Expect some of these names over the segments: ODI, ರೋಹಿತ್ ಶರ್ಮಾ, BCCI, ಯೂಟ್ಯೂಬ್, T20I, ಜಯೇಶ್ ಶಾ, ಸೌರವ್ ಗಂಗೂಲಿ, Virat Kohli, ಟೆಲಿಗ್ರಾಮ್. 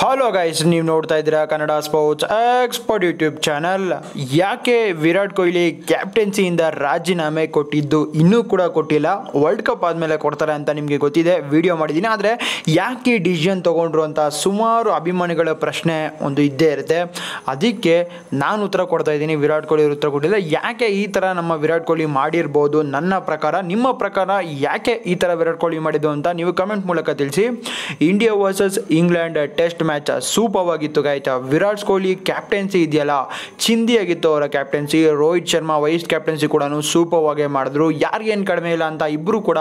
Hello guys, ನೀವು ನೋಡ್ತಾ ಇದ್ದೀರಾ Kannada sports expert ಯೂಟ್ಯೂಬ್ channel. ಯಾಕೆ ವಿರಾಟ್ ಕೊಹ್ಲಿ ಕ್ಯಾಪ್ಟೆನ್ಸಿಯಿಂದ ರಾಜೀನಾಮೆ ಕೊಟ್ಟಿದ್ದು ಇನ್ನೂ ಕೂಡ ಕೊಟ್ಟಿಲ್ಲ, ವರ್ಲ್ಡ್ ಕಪ್ ಆದಮೇಲೆ ಕೊಡ್ತಾರೆ ಅಂತ ನಿಮಗೆ ಗೊತ್ತಿದೆ, ವಿಡಿಯೋ ಮಾಡಿದ್ದೀನಿ. ಆದರೆ ಯಾಕೆ ಡಿಸಿಷನ್ ತೊಗೊಂಡ್ರು ಅಂತ ಸುಮಾರು ಅಭಿಮಾನಿಗಳ ಪ್ರಶ್ನೆ ಒಂದು ಇದ್ದೇ ಇರುತ್ತೆ. ಅದಕ್ಕೆ ನಾನು ಉತ್ತರ ಕೊಡ್ತಾ ಇದ್ದೀನಿ. ವಿರಾಟ್ ಕೊಹ್ಲಿ ಉತ್ತರ ಕೊಟ್ಟಿಲ್ಲ. ಯಾಕೆ ಈ ಥರ ನಮ್ಮ ವಿರಾಟ್ ಕೊಹ್ಲಿ ಮಾಡಿರ್ಬೋದು, ನನ್ನ ಪ್ರಕಾರ ನಿಮ್ಮ ಪ್ರಕಾರ ಯಾಕೆ ಈ ಥರ ವಿರಾಟ್ ಕೊಹ್ಲಿ ಮಾಡಿದ್ದು ಅಂತ ನೀವು ಕಮೆಂಟ್ ಮೂಲಕ ತಿಳಿಸಿ. India versus England test match super ಆಗಿತ್ತು ಗಾಯ್ತಾ. ವಿರಾಟ್ ಕೊಹ್ಲಿ ಕ್ಯಾಪ್ಟೆನ್ಸಿ ಇದೆಯಲ್ಲ, ಚಿಂದಿ ಆಗಿತ್ತು ಅವರ captaincy. ರೋಹಿತ್ ಶರ್ಮಾ vice captaincy ಕೂಡ ಸೂಪರ್ ಆಗೇ ಮಾಡಿದ್ರು, ಯಾರಿಗೇನು ಕಡಿಮೆ ಇಲ್ಲ ಅಂತ ಇಬ್ಬರು ಕೂಡ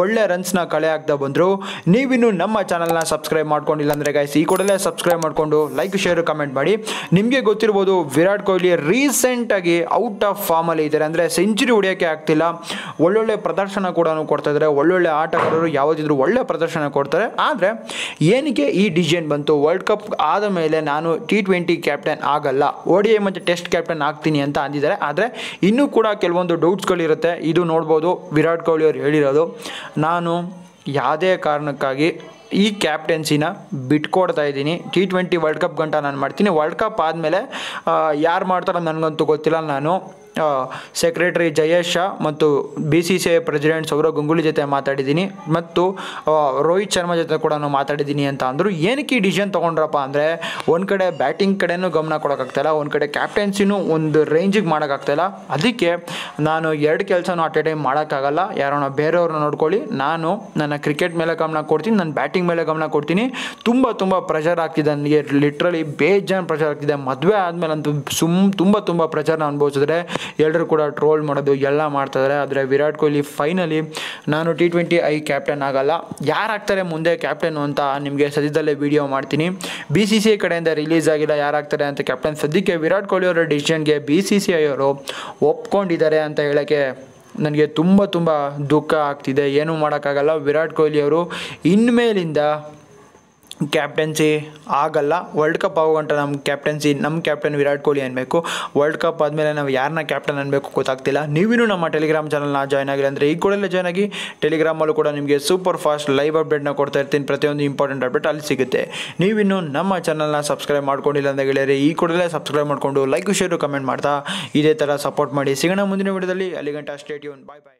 ಒಳ್ಳೆ ರನ್ಸ್ನ ಕಳೆ ಆಗ್ತಾ ಬಂದರು. ನೀವಿನ್ನು ನಮ್ಮ ಚಾನಲ್ನ ಸಬ್ಸ್ಕ್ರೈಬ್ ಮಾಡ್ಕೊಂಡಿಲ್ಲ ಅಂದರೆ ಗೈಸ್, ಈ ಕೂಡಲೇ ಸಬ್ಸ್ಕ್ರೈಬ್ ಮಾಡಿಕೊಂಡು ಲೈಕ್ ಶೇರ್ ಕಮೆಂಟ್ ಮಾಡಿ. ನಿಮಗೆ ಗೊತ್ತಿರ್ಬೋದು, ವಿರಾಟ್ ಕೊಹ್ಲಿ ರೀಸೆಂಟಾಗಿ ಔಟ್ ಆಫ್ ಫಾರ್ಮಲ್ಲಿ ಇದ್ದಾರೆ. ಅಂದರೆ ಸೆಂಚುರಿ ಹೊಡೆಯೋಕ್ಕೆ ಆಗ್ತಿಲ್ಲ, ಒಳ್ಳೊಳ್ಳೆ ಪ್ರದರ್ಶನ ಕೂಡ ಕೊಡ್ತಾ ಇದ್ದಾರೆ. ಒಳ್ಳೊಳ್ಳೆ ಆಟಗಾರರು ಯಾವುದಿದ್ರು ಒಳ್ಳೆ ಪ್ರದರ್ಶನ ಕೊಡ್ತಾರೆ. ಆದರೆ ಏನಕ್ಕೆ ಈ ಡಿಸಿಷನ್ ಬಂತು? ವರ್ಲ್ಡ್ ಕಪ್ ಆದ ಮೇಲೆ ನಾನು T20 ಕ್ಯಾಪ್ಟನ್ ಆಗಲ್ಲ, ODI ಮತ್ತು ಟೆಸ್ಟ್ ಕ್ಯಾಪ್ಟನ್ ಆಗ್ತೀನಿ ಅಂತ ಅಂದಿದ್ದಾರೆ. ಆದರೆ ಇನ್ನೂ ಕೂಡ ಕೆಲವೊಂದು ಡೌಟ್ಸ್ಗಳಿರುತ್ತೆ. ಇದು ನೋಡ್ಬೋದು, ವಿರಾಟ್ ಕೊಹ್ಲಿ ಅವರು ಹೇಳಿರೋದು, ನಾನು ಯಾವುದೇ ಕಾರಣಕ್ಕಾಗಿ ಈ ಕ್ಯಾಪ್ಟೆನ್ಸಿನ ಬಿಟ್ಕೊಡ್ತಾ ಇದ್ದೀನಿ, T20 ವರ್ಲ್ಡ್ ಕಪ್ ಗಂಟ ನಾನು ಮಾಡ್ತೀನಿ. ವರ್ಲ್ಡ್ ಕಪ್ ಆದಮೇಲೆ ಯಾರು ಮಾಡ್ತಾರೋ ನನಗಂತೂ ಗೊತ್ತಿಲ್ಲ. ನಾನು ಸೆಕ್ರೆಟರಿ ಜಯೇಶ್ ಶಾ ಮತ್ತು BCCI ಪ್ರೆಸಿಡೆಂಟ್ ಸೌರವ್ ಗಂಗೂಲಿ ಜೊತೆ ಮಾತಾಡಿದ್ದೀನಿ ಮತ್ತು ರೋಹಿತ್ ಶರ್ಮಾ ಜೊತೆ ಕೂಡ ಮಾತಾಡಿದ್ದೀನಿ ಅಂತ ಅಂದರು. ಏನಕ್ಕೆ ಈ ಡಿಸಿಷನ್ ತೊಗೊಂಡ್ರಪ್ಪ ಅಂದರೆ, ಒಂದು ಕಡೆ ಬ್ಯಾಟಿಂಗ್ ಕಡೆಯೂ ಗಮನ ಕೊಡೋಕ್ಕಾಗ್ತಾಯಿಲ್ಲ, ಒಂದು ಕಡೆ ಕ್ಯಾಪ್ಟೆನ್ಸಿನೂ ಒಂದು ರೇಂಜಿಗೆ ಮಾಡೋಕ್ಕಾಗ್ತಾಯಿಲ್ಲ. ಅದಕ್ಕೆ ನಾನು ಎರಡು ಕೆಲಸನೂ ಅಟ್ ಎ ಟೈಮ್ ಮಾಡೋಕ್ಕಾಗಲ್ಲ, ಯಾರನ್ನ ಬೇರೆಯವ್ರನ್ನ ನೋಡ್ಕೊಳ್ಳಿ, ನಾನು ನನ್ನ ಕ್ರಿಕೆಟ್ ಮೇಲೆ ಗಮನ ಕೊಡ್ತೀನಿ, ನನ್ನ ಬ್ಯಾಟಿಂಗ್ ಮೇಲೆ ಗಮನ ಕೊಡ್ತೀನಿ. ತುಂಬ ಪ್ರೆಷರ್ ಆಗ್ತಿದೆ ನನಗೆ, ಲಿಟ್ರಲಿ ಬೇಜಾನ್ ಪ್ರೆಷರ್ ಆಗ್ತಿದೆ. ಮದುವೆ ಆದಮೇಲೆ ಅಂತೂ ತುಂಬ ಪ್ರೆಷರ್ನ ಅನುಭವಿಸಿದ್ರೆ ಎಲ್ಲರೂ ಕೂಡ ಟ್ರೋಲ್ ಮಾಡೋದು ಎಲ್ಲ ಮಾಡ್ತಾಯಿದ್ದಾರೆ. ಆದರೆ ವಿರಾಟ್ ಕೊಹ್ಲಿ ಫೈನಲಿ ನಾನು T20I ಕ್ಯಾಪ್ಟನ್ ಆಗಲ್ಲ, ಯಾರಾಗ್ತಾರೆ ಮುಂದೆ ಕ್ಯಾಪ್ಟನ್ನು ಅಂತ ನಿಮಗೆ ಸದ್ಯದಲ್ಲೇ ವಿಡಿಯೋ ಮಾಡ್ತೀನಿ. BCCI ಕಡೆಯಿಂದ ರಿಲೀಸ್ ಆಗಿಲ್ಲ ಯಾರಾಗ್ತಾರೆ ಅಂತ ಕ್ಯಾಪ್ಟನ್. ಸದ್ಯಕ್ಕೆ ವಿರಾಟ್ ಕೊಹ್ಲಿ ಅವರ ಡಿಸಿಷನ್ಗೆ BCCI ಅವರು ಒಪ್ಕೊಂಡಿದ್ದಾರೆ ಅಂತ ಹೇಳೋಕ್ಕೆ ನನಗೆ ತುಂಬ ದುಃಖ ಆಗ್ತಿದೆ. ಏನೂ ಮಾಡೋಕ್ಕಾಗಲ್ಲ, ವಿರಾಟ್ ಕೊಹ್ಲಿ ಅವರು ಇನ್ಮೇಲಿಂದ ಕ್ಯಾಪ್ಟೆನ್ಸಿ ಆಗಲ್ಲ. ವರ್ಲ್ಡ್ ಕಪ್ ಆಗೋಗಂಟ ನಮ್ಮ ಕ್ಯಾಪ್ಟನ್ ವಿರಾಟ್ ಕೊಹ್ಲಿ ಅನ್ನಬೇಕು. ವರ್ಲ್ಡ್ ಕಪ್ ಆದಮೇಲೆ ನಾವು ಯಾರನ್ನ ಕ್ಯಾಪ್ಟನ್ ಅನ್ನಬೇಕು ಗೊತ್ತಾಗ್ತಿಲ್ಲ. ನೀವಿನ್ನೂ ನಮ್ಮ ಟೆಲಿಗ್ರಾಮ್ ಚಾನಲ್ನ ಜಾಯ್ನ್ ಆಗಿಲ್ಲ ಅಂದರೆ ಈ ಕೂಡಲೇ ಜಾಯ್ನ್ ಆಗಿ. ಟೆಲಿಗ್ರಾಮಲ್ಲೂ ಕೂಡ ನಿಮಗೆ ಸೂಪರ್ ಫಾಸ್ಟ್ ಲೈವ್ ಅಪ್ಡೇಟ್ನ ಕೊಡ್ತಾ ಇರ್ತೀನಿ, ಪ್ರತಿಯೊಂದು ಇಂಪಾರ್ಟೆಂಟ್ ಅಪ್ಡೇಟ್ ಅಲ್ಲಿ ಸಿಗುತ್ತೆ. ನೀವಿನ್ನೂ ನಮ್ಮ ಚಾನಲ್ನ ಸಬ್ಸ್ಕ್ರೈಬ್ ಮಾಡ್ಕೊಂಡಿಲ್ಲ ಅಂತ ಹೇಳಿದರೆ ಈ ಕೂಡಲೇ ಸಬ್ಸ್ಕ್ರೈಬ್ ಮಾಡಿಕೊಂಡು ಲೈಕ್ ಶೇರು ಕಮೆಂಟ್ ಮಾಡ್ತಾ ಇದೇ ಥರ ಸಪೋರ್ಟ್ ಮಾಡಿ. ಸಿಗೋಣ ಮುಂದಿನ ವಿಡಿಯೋದಲ್ಲಿ. ಅಲ್ಲಿಗಂಟ ಸ್ಟೇ ಟ್ಯೂನ್, ಬಾಯ್ ಬಾಯ್.